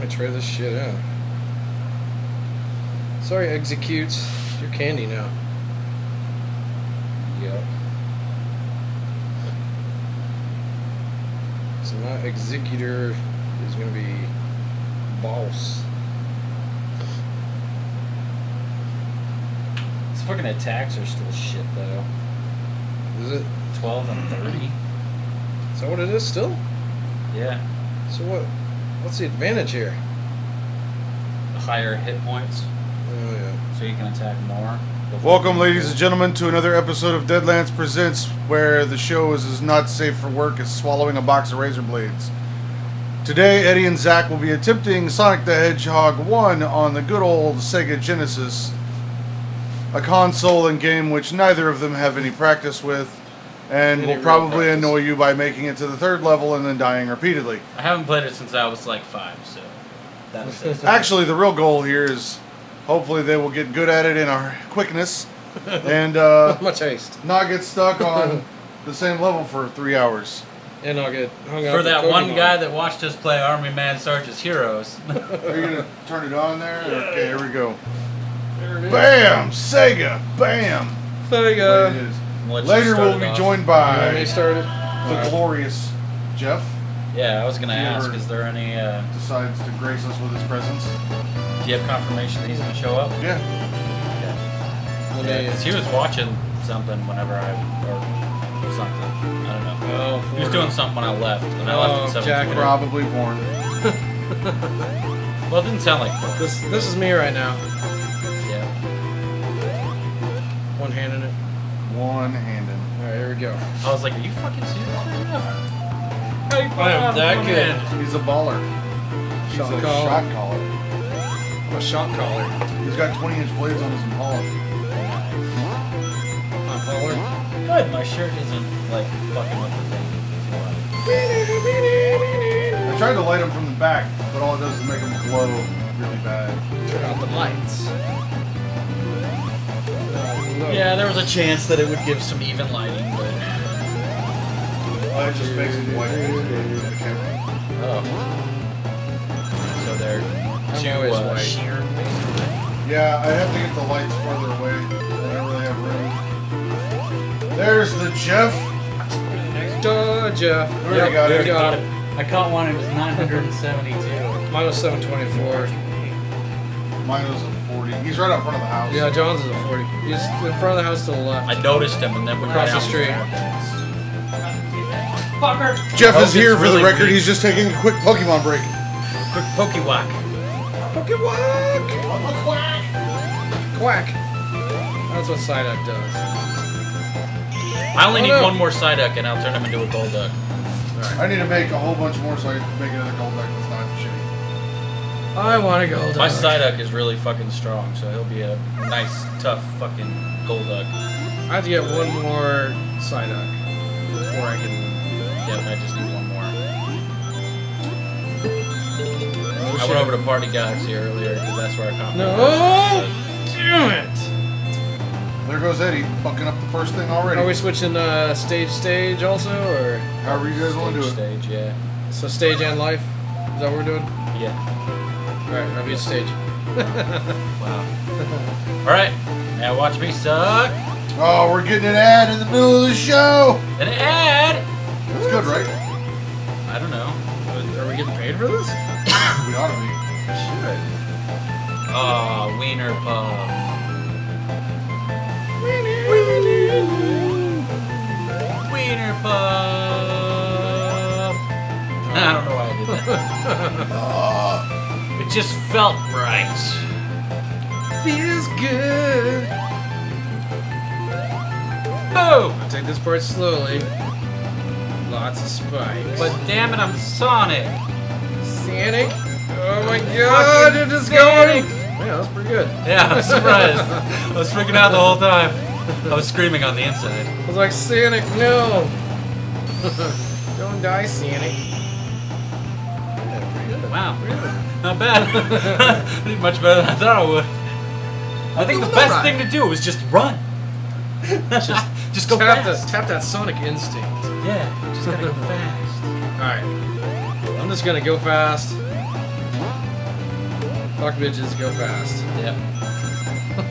Let me try this shit out. Sorry, executes. You're candy now. Yep. So my executor is gonna be boss. These fucking attacks are still shit though. Is it? 12 and 30. Is that what it is still? Yeah. So what? What's the advantage here? The higher hit points. Oh yeah. So you can attack more. Welcome, ladies and gentlemen, to another episode of Deadlance Presents, where the show is as not safe for work as swallowing a box of razor blades. Today, Eddie and Zach will be attempting Sonic the Hedgehog 1 on the good old Sega Genesis, a console and game which neither of them have any practice with, and will probably annoy you by making it to the third level and then dying repeatedly. I haven't played it since I was like 5, so that was it. Actually, the real goal here is... hopefully they will get good at it in our quickness and much haste. Not get stuck on the same level for 3 hours. And I'll get hung up. For that one guy that watched us play Army Man Sarge's Heroes. Are you going to turn it on there? Yeah. Okay, here we go. There it is. Bam! Sega! Bam! Sega! It is. Later we'll be joined by the glorious Jeff. Yeah, I was going to ask, is there any... decides to grace us with his presence. Do you have confirmation that he's going to show up? Yeah. Yeah. Because he was watching something whenever I... or something. I don't know. Oh, he was doing something when I left. And I left at 7:20. Jack probably born. Well, it didn't sound like porn. This is me right now. Yeah. One hand in it. One hand in it. Alright, here we go. I was like, are you fucking serious? I am that kid. He's a baller. He's a shot caller. I'm a shot caller. He's got 20-inch blades on his Impala. My baller. Good. My shirt isn't like fucking with the thing. I tried to light him from the back, but all it does is make him glow really bad. Turn out the lights. Yeah, there was a chance that it would give some even lighting, but. It just makes it white. Oh. So they're too sheer, basically. Yeah, I have to get the lights farther away. I don't really have room. There's the Jeff. Next door, Jeff. Yep, got it. Got it. I caught one. It was 972. Mine was 724. Mine was a 40. He's right out front of the house. Yeah, John's is a 40. He's in front of the house to the left. I noticed him, and then we crossed the street. Fucker. Jeff is here for the record. Weak. He's just taking a quick Pokemon break. Quick Pokewalk. Pokewalk! Quack! Quack! That's what Psyduck does. I only need one more Psyduck and I'll turn him into a Golduck. Right. I need to make a whole bunch more so I can make another Golduck that's not shitty. I want a Golduck. My Psyduck is really fucking strong, so he'll be a nice, tough fucking Golduck. I have to get one more Psyduck before I can... Yeah, I just need one more. I went over to Party Guys here earlier because that's where I caught. No! Damn it! There goes Eddie, fucking up the first thing already. Are we switching stage also, or however you guys want to do it? Stage, yeah. So stage and life? Is that what we're doing? Yeah. Alright, I'll be at stage. Wow. Alright, now watch me suck. Oh, we're getting an ad in the middle of the show! An ad? That's good, right? I don't know. Are we getting paid for this? We ought to be. Shit. Oh, wiener pub. Wiener pub. I don't know why I did that. It just felt right. Feels good. Boom! I'll take this part slowly. Lots of spikes. But damn it, I'm Sonic. Sonic? Oh my god, it is going! Yeah, that was pretty good. Yeah, I was surprised. I was freaking out the whole time. I was screaming on the inside. I was like, Sonic, no! Don't die, Sonic. Wow, really? Not bad. I did much better than I thought I would. I think the best thing to do was just run. Just go fast. Tap that Sonic instinct. Yeah, just gotta go fast. Alright. I'm just gonna go fast. Fuck bitches, go fast. Yep. I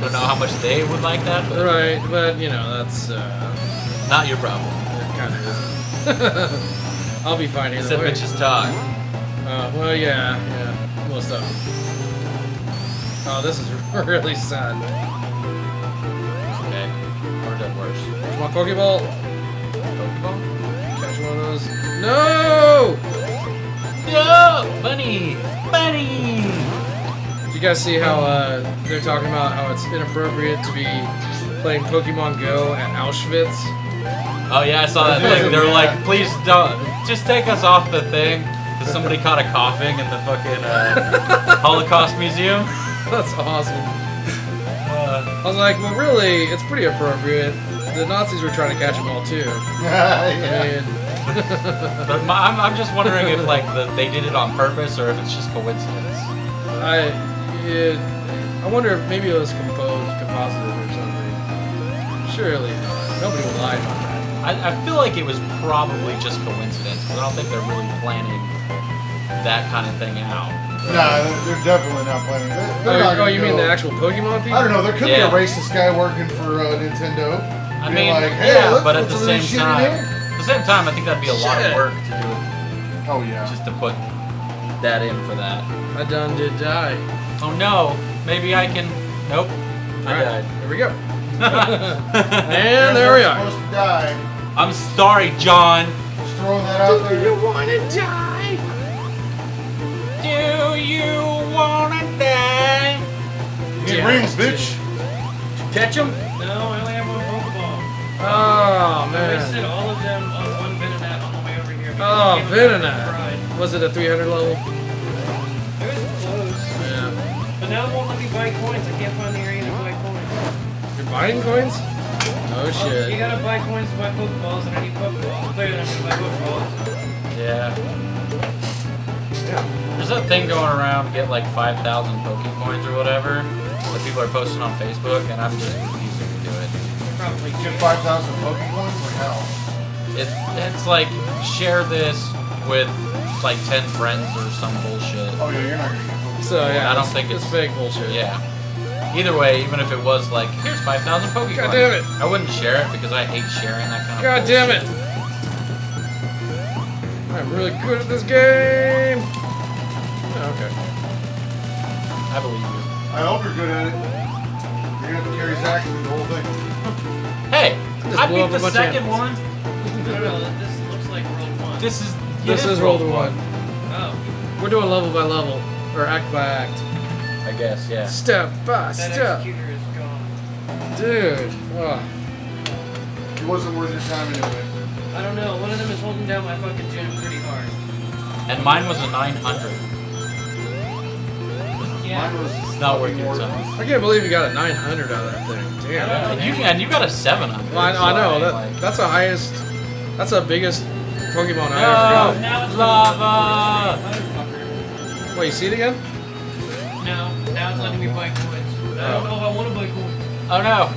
don't know how much they would like that, but... Right, but, you know, that's, not your problem. It kind of is. I'll be fine either way. Except bitches talk. Well, yeah, yeah. Most of them. Oh, this is really sad. Okay. Or done worse. Catch my Pokeball. Pokeball? Catch one of those. No! No! Bunny! Bunny! Did you guys see how they're talking about how it's inappropriate to be playing Pokemon Go at Auschwitz? Oh yeah, I saw that thing. They're like, please don't. Just take us off the thing. Because somebody caught a Koffing in the fucking Holocaust Museum. That's awesome. I was like, well, really, it's pretty appropriate. The Nazis were trying to catch them all, too. Yeah. But I'm just wondering if, like, they did it on purpose or if it's just coincidence. I wonder if maybe it was composited or something. Surely not. Nobody would lie about that. I feel like it was probably just coincidence, because I don't think they're really planning that kind of thing out. No, they're definitely not planning. Oh, you mean the actual Pokemon people? I don't know. There could be a racist guy working for Nintendo. I mean, like, hey, yeah, but at the same time, I think that'd be a lot of work to do it. Oh yeah. Just to put that in for that. I done did die. Oh no. Maybe I can. Nope. I died. Here we go. And there we are. Supposed to die. I'm sorry, John. Just throwing that out there. You want to die? Do you wanna die? Need rings, bitch. Did you catch them? No, I only have one Pokeball. Oh, man. I wasted all of them on one Venonat on the way over here. Oh, Venonat. Was it a 300 level? It was close. Yeah. But now it won't let me buy coins. I can't find the area to buy coins. You're buying coins? Oh, shit. You gotta buy coins to buy Pokeballs, and I need Pokeballs. Clearly, I'm gonna buy Pokeballs. Yeah. There's that thing going around to get like 5,000 Pokecoins or whatever that people are posting on Facebook, and I'm just confused if you do it. Probably get 5,000 Pokecoins or hell? It's like, share this with like 10 friends or some bullshit. Oh yeah, you're not gonna get Pokecoins. So yeah, I don't think it's fake bullshit. Yeah. Either way, even if it was like, here's 5,000 Pokecoins, God damn it. I wouldn't share it because I hate sharing that kind of God bullshit. Damn it! I'm really good at this game! Okay. I believe you. I hope you're good at it. You're gonna have to carry Zach through the whole thing. Hey! I beat the second one! No, this looks like World 1. This is World 1. Oh. We're doing level by level. Or act by act. I guess, yeah. Step by step. That executor is gone. Dude. Oh. It wasn't worth your time anyway. I don't know. One of them is holding down my fucking gym pretty hard. And mine was a 900. It's not working your time. I can't believe you got a 900 out of that thing. Damn. And you got a 700. Well, I know. That's the highest. That's the biggest Pokemon I ever got. Lava! Wait, you see it again? No. Now it's letting me buy coins. I don't know if I want to buy coins. Oh no.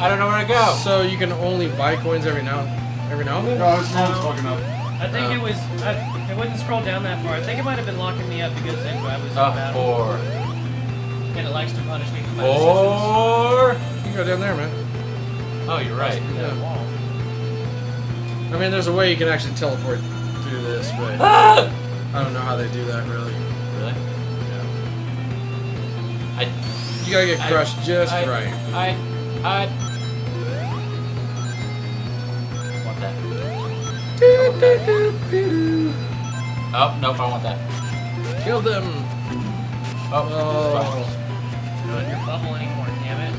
I don't know where to go. So you can only buy coins every now and then? No, it's always fucking up. I think it was. I wouldn't scroll down that far. I think it might have been locking me up because then I was in battle. And it likes to punish me for my decisions. You can go down there, man. Oh, you're right. Yeah. I mean, there's a way you can actually teleport through this, but I don't know how they do that, really. Really? Yeah. You gotta get crushed right. I want that. Oh, nope, I want that. Kill them! Oh, not in your bubble anymore, damn it.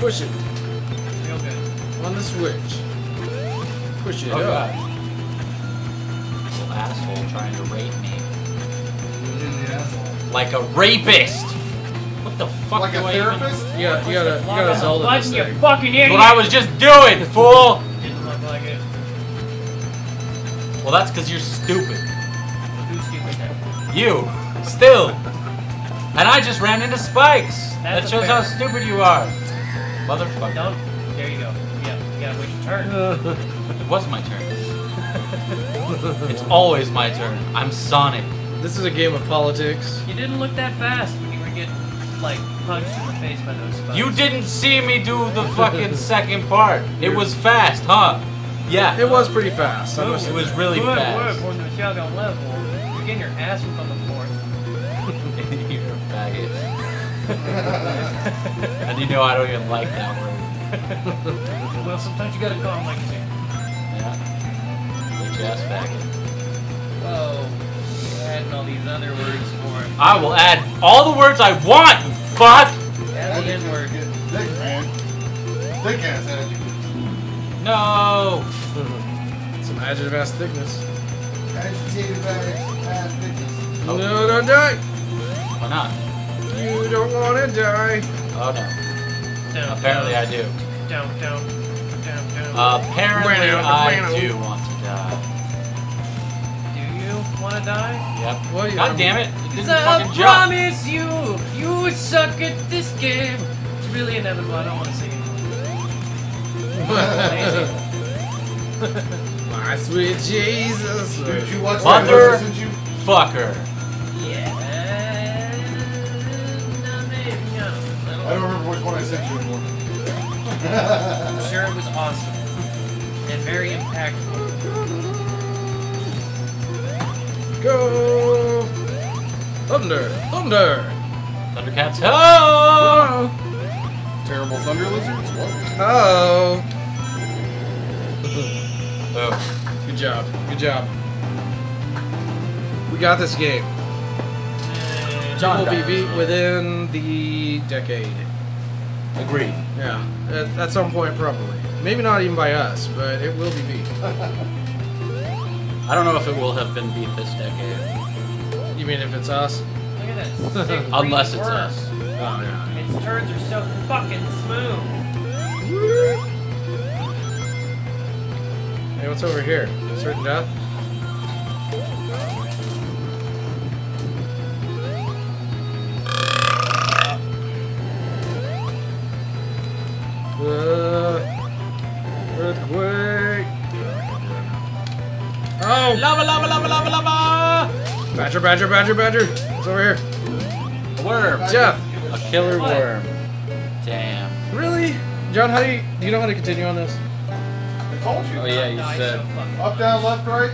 Push it. Real good. On the switch. Push it up. Little asshole trying to rape me. Yeah. Like a rapist! What the fuck like do I even... Like a therapist? You gotta solve this thing. You fucking idiot! What I was just doing, fool! Didn't look like it. Well, that's because you're stupid. Who's stupid now? You. Still. And I just ran into spikes. That shows how stupid you are. Motherfucker. There you go. Yeah, you gotta wait your turn. It was my turn. It's always my turn. I'm Sonic. This is a game of politics. You didn't look that fast when you were getting, like, punched in the face by those spikes. You didn't see me do the fucking second part. It was fast, huh? Yeah. It was pretty fast. I must admit. It was really fast. Good work on the Shogun level. You're getting your ass whipped on the fourth. You're a faggot. And you know I don't even like that word. Well, sometimes you gotta call him like that. Ass faggot. Whoa. You're adding all these other words for it. I will add all the words I want, you fuck! Add the N-word. Thick, man. Thick ass adjective. No! Some adjective ass thickness. Adjective ass thickness. Oh. No, don't die! Why not? You don't want to die. Oh, no. Don't, apparently don't. I do. Don't. Apparently I do want to die. Wanna die? Yep. Well, yeah, God damn it! It I promise jump. You would suck at this game. It's really inevitable. I don't want to see it. My sweet Jesus! Dude, you watch Mother you... fucker. Yeah. No, maybe, no. I don't remember which one I sent you anymore. I'm sure it was awesome and very impactful. Go! Thunder! Thundercats, hello! Terrible thunder lizards, what? Oh! Oh. Good job. We got this game. John will be beat within the decade. Agreed. Yeah, at some point probably. Maybe not even by us, but it will be beat. I don't know if it will have been beat this decade. You mean if it's us? Look at that. Unless it's us. Oh, yeah. Its turns are so fucking smooth. Hey, what's over here? Insert death? Earthquake. Oh! Lava! Badger! It's over here. A worm. Jeff. A killer worm. Damn. Really? John, how do you know how to continue on this? I told you. Oh yeah, you said. Up, down, left, right.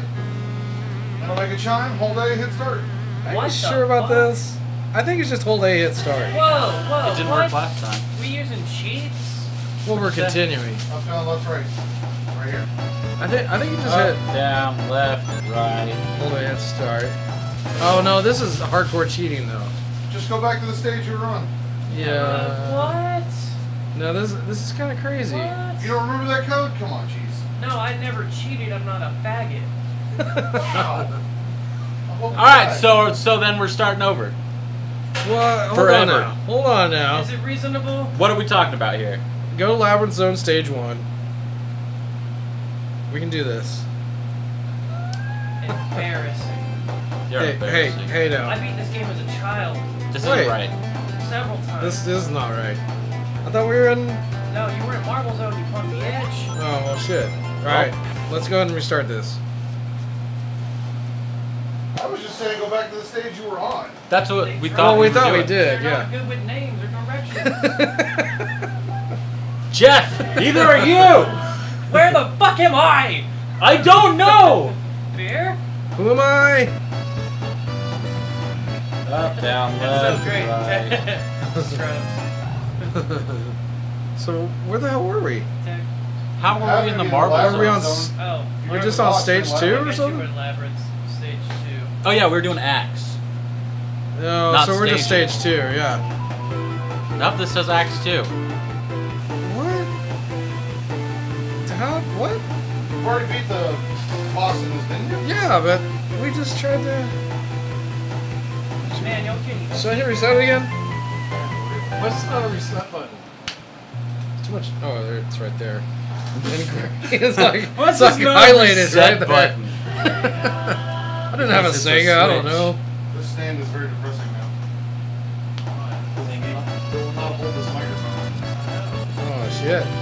Wanna make a chime? Hold A, hit start. Are you sure about this? I think it's just hold A, hit start. Whoa! It didn't work last time. We using cheats? Well, we're continuing. Up, down, left, right. Right here. I think you just hit down, left, right. Hold on, let's start. Oh no, this is hardcore cheating though. Just go back to the stage you were on. Yeah. What? No, this is kind of crazy. What? You don't remember that code? Come on, jeez. No, I never cheated. I'm not a faggot. Wow. All right, so then we're starting over. Well, hold on now. Is it reasonable? What are we talking about here? Go to Labyrinth Zone Stage 1. We can do this. Embarrassing. You're embarrassing. Hey, no. I beat this game as a child. This isn't right. Several times. This is not right. I thought we were in... No, you were in Marble Zone. You plugged the edge. Oh, well, shit. Alright, let's go ahead and restart this. I was just saying go back to the stage you were on. That's what we thought we thought we did, yeah. They're not good with names or directions. Jeff, neither are you! Where the fuck am I? I don't know! Beer? Who am I? Up, down, left, right. So, where the hell were we? How were we in the Marble Zone? Were we on... Oh. We're just on Stage 2 or something? Stage 2. Oh yeah, we were doing Axe. No, so we're just Stage 2, yeah. Nope, this says Axe 2. What? We've already beat the boss in this, didn't you? Yeah, but we just tried to... Man, y'all kidding. Should I hit reset again? What's the reset button? Too much... Oh, it's right there. It's like... What's this highlighted right there. I didn't have a Sega, I don't know. This stand is very depressing now. Oh, shit.